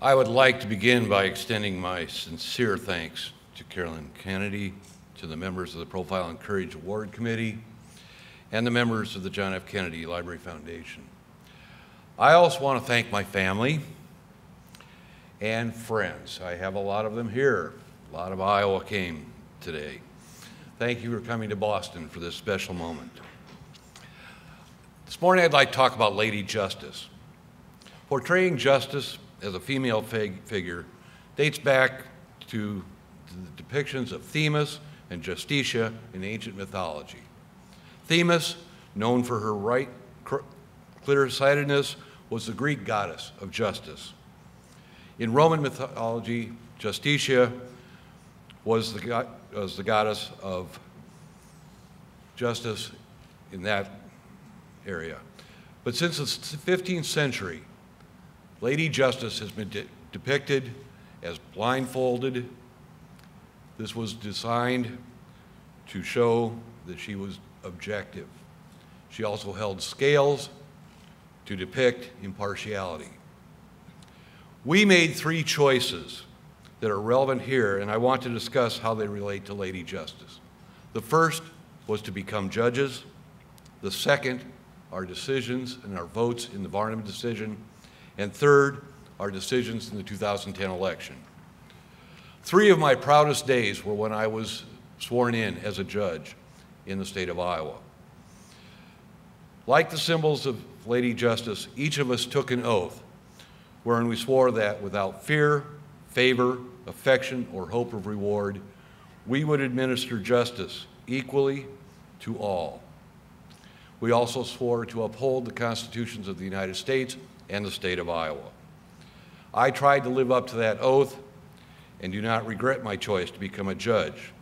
I would like to begin by extending my sincere thanks to Carolyn Kennedy, to the members of the Profile in Courage Award Committee, and the members of the John F. Kennedy Library Foundation. I also want to thank my family and friends. I have a lot of them here. A lot of Iowa came today. Thank you for coming to Boston for this special moment. This morning I'd like to talk about Lady Justice. Portraying justice as a female figure dates back to the depictions of Themis and Justitia in ancient mythology. Themis, known for her clear-sightedness, was the Greek goddess of justice. In Roman mythology, Justitia was the goddess of justice in that area. But since the 15th century, Lady Justice has been depicted as blindfolded. This was designed to show that she was objective. She also held scales to depict impartiality. We made three choices that are relevant here, and I want to discuss how they relate to Lady Justice. The first was to become judges. The second, our decisions and our votes in the Varnum decision. And third, our decisions in the 2010 election. Three of my proudest days were when I was sworn in as a judge in the state of Iowa. Like the symbols of Lady Justice, each of us took an oath wherein we swore that without fear, favor, affection, or hope of reward, we would administer justice equally to all. We also swore to uphold the constitutions of the United States and the state of Iowa. I tried to live up to that oath and do not regret my choice to become a judge,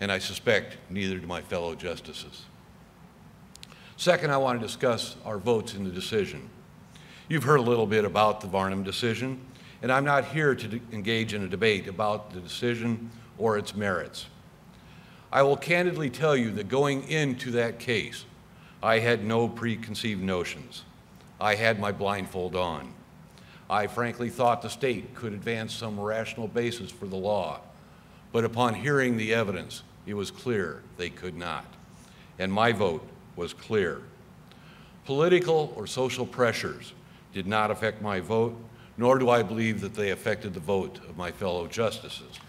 and I suspect neither do my fellow justices. Second, I want to discuss our votes in the decision. You've heard a little bit about the Varnum decision, and I'm not here to engage in a debate about the decision or its merits. I will candidly tell you that going into that case, I had no preconceived notions. I had my blindfold on. I frankly thought the state could advance some rational basis for the law, but upon hearing the evidence, it was clear they could not. And my vote was clear. Political or social pressures did not affect my vote, nor do I believe that they affected the vote of my fellow justices.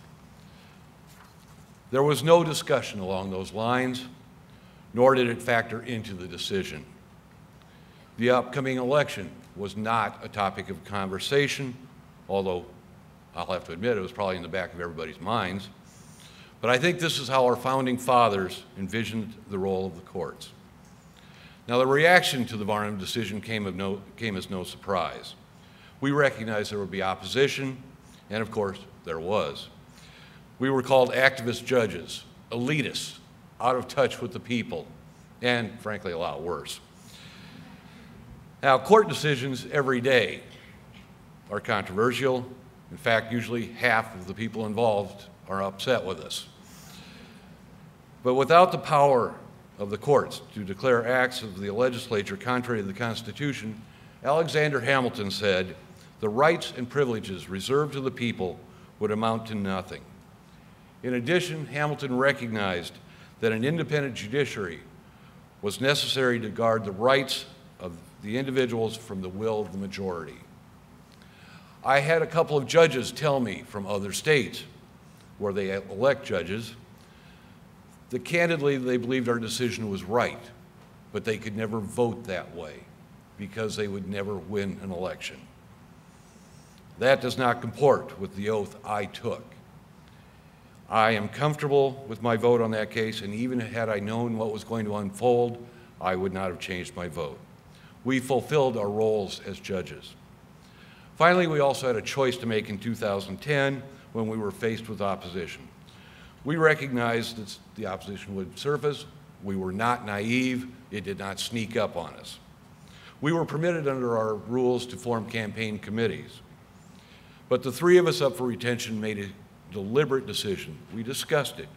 There was no discussion along those lines, nor did it factor into the decision. The upcoming election was not a topic of conversation, although I'll have to admit it was probably in the back of everybody's minds. But I think this is how our founding fathers envisioned the role of the courts. Now, the reaction to the Varnum decision came as no surprise. We recognized there would be opposition, and of course, there was. We were called activist judges, elitists, out of touch with the people, and frankly, a lot worse. Now, court decisions every day are controversial. In fact, usually half of the people involved are upset with us. But without the power of the courts to declare acts of the legislature contrary to the Constitution, Alexander Hamilton said, the rights and privileges reserved to the people would amount to nothing. In addition, Hamilton recognized that an independent judiciary was necessary to guard the rights of the individuals from the will of the majority. I had a couple of judges tell me from other states where they elect judges that candidly they believed our decision was right, but they could never vote that way because they would never win an election. That does not comport with the oath I took. I am comfortable with my vote on that case, and even had I known what was going to unfold, I would not have changed my vote. We fulfilled our roles as judges. Finally, we also had a choice to make in 2010 when we were faced with opposition. We recognized that the opposition would surface. We were not naive. It did not sneak up on us. We were permitted under our rules to form campaign committees. But the three of us up for retention made a deliberate decision. We discussed it,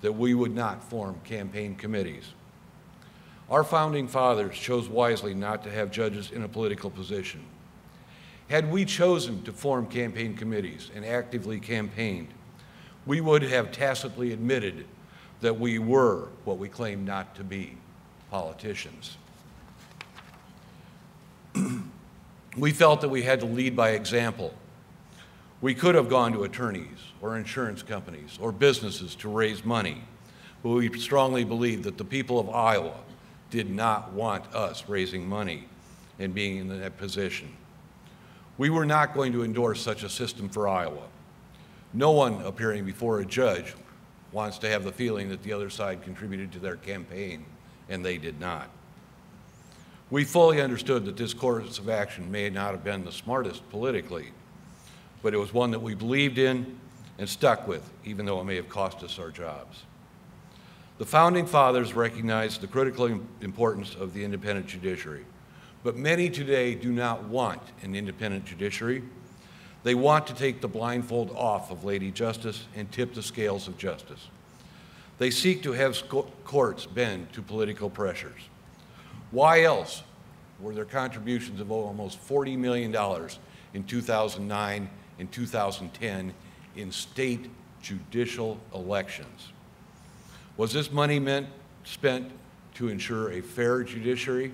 that we would not form campaign committees. Our founding fathers chose wisely not to have judges in a political position. Had we chosen to form campaign committees and actively campaigned, we would have tacitly admitted that we were what we claim not to be, politicians. We felt that we had to lead by example. We could have gone to attorneys or insurance companies or businesses to raise money, but we strongly believed that the people of Iowa did not want us raising money and being in that position. We were not going to endorse such a system for Iowa. No one appearing before a judge wants to have the feeling that the other side contributed to their campaign, and they did not. We fully understood that this course of action may not have been the smartest politically, but it was one that we believed in and stuck with, even though it may have cost us our jobs. The Founding Fathers recognized the critical importance of the independent judiciary, but many today do not want an independent judiciary. They want to take the blindfold off of Lady Justice and tip the scales of justice. They seek to have courts bend to political pressures. Why else were there contributions of almost $40 million in 2009 and 2010 in state judicial elections? Was this money spent to ensure a fair judiciary,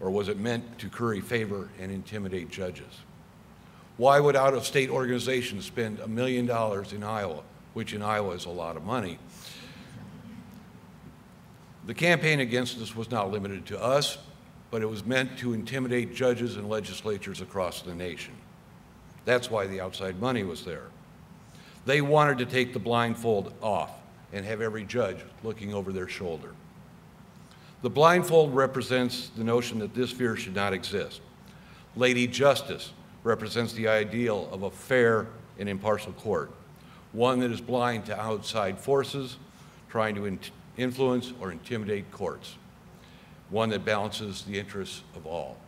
or was it meant to curry favor and intimidate judges? Why would out-of-state organizations spend $1 million in Iowa, which in Iowa is a lot of money? The campaign against this was not limited to us, but it was meant to intimidate judges and legislatures across the nation. That's why the outside money was there. They wanted to take the blindfold off and have every judge looking over their shoulder. The blindfold represents the notion that this fear should not exist. Lady Justice represents the ideal of a fair and impartial court, one that is blind to outside forces trying to influence or intimidate courts, one that balances the interests of all.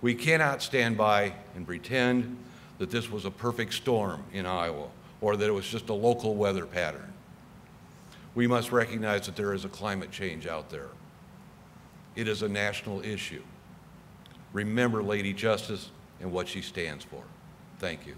We cannot stand by and pretend that this was a perfect storm in Iowa or that it was just a local weather pattern. We must recognize that there is a climate change out there. It is a national issue. Remember Lady Justice and what she stands for. Thank you.